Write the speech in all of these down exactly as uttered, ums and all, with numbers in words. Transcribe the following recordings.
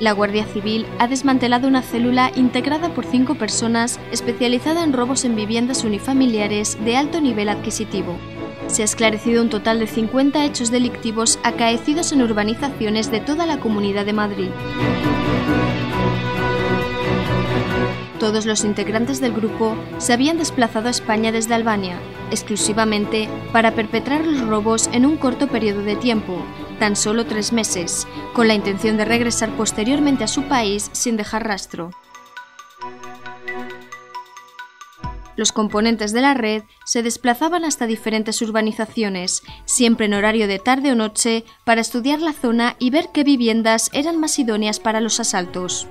La Guardia Civil ha desmantelado una célula integrada por cinco personas especializada en robos en viviendas unifamiliares de alto nivel adquisitivo. Se ha esclarecido un total de cincuenta hechos delictivos acaecidos en urbanizaciones de toda la Comunidad de Madrid. Todos los integrantes del grupo se habían desplazado a España desde Albania, exclusivamente para perpetrar los robos en un corto periodo de tiempo, tan solo tres meses, con la intención de regresar posteriormente a su país sin dejar rastro. Los componentes de la red se desplazaban hasta diferentes urbanizaciones, siempre en horario de tarde o noche, para estudiar la zona y ver qué viviendas eran más idóneas para los asaltos.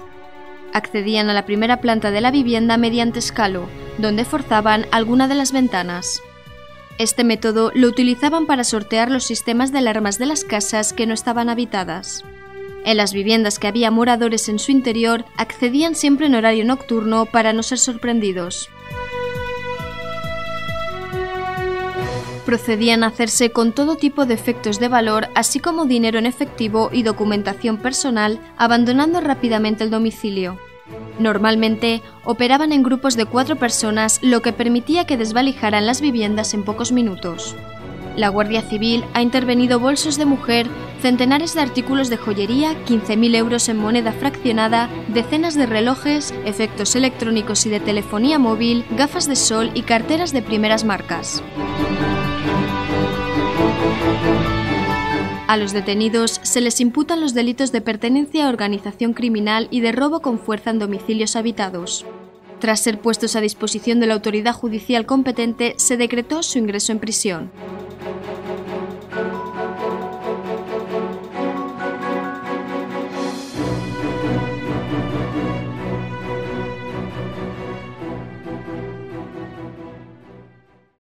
Accedían a la primera planta de la vivienda mediante escalo, donde forzaban alguna de las ventanas. Este método lo utilizaban para sortear los sistemas de alarmas de las casas que no estaban habitadas. En las viviendas que había moradores en su interior, accedían siempre en horario nocturno para no ser sorprendidos. Procedían a hacerse con todo tipo de efectos de valor, así como dinero en efectivo y documentación personal, abandonando rápidamente el domicilio. Normalmente operaban en grupos de cuatro personas, lo que permitía que desvalijaran las viviendas en pocos minutos. La Guardia Civil ha intervenido bolsos de mujer, centenares de artículos de joyería, quince mil euros en moneda fraccionada, decenas de relojes, efectos electrónicos y de telefonía móvil, gafas de sol y carteras de primeras marcas. A los detenidos se les imputan los delitos de pertenencia a organización criminal y de robo con fuerza en domicilios habitados. Tras ser puestos a disposición de la autoridad judicial competente, se decretó su ingreso en prisión.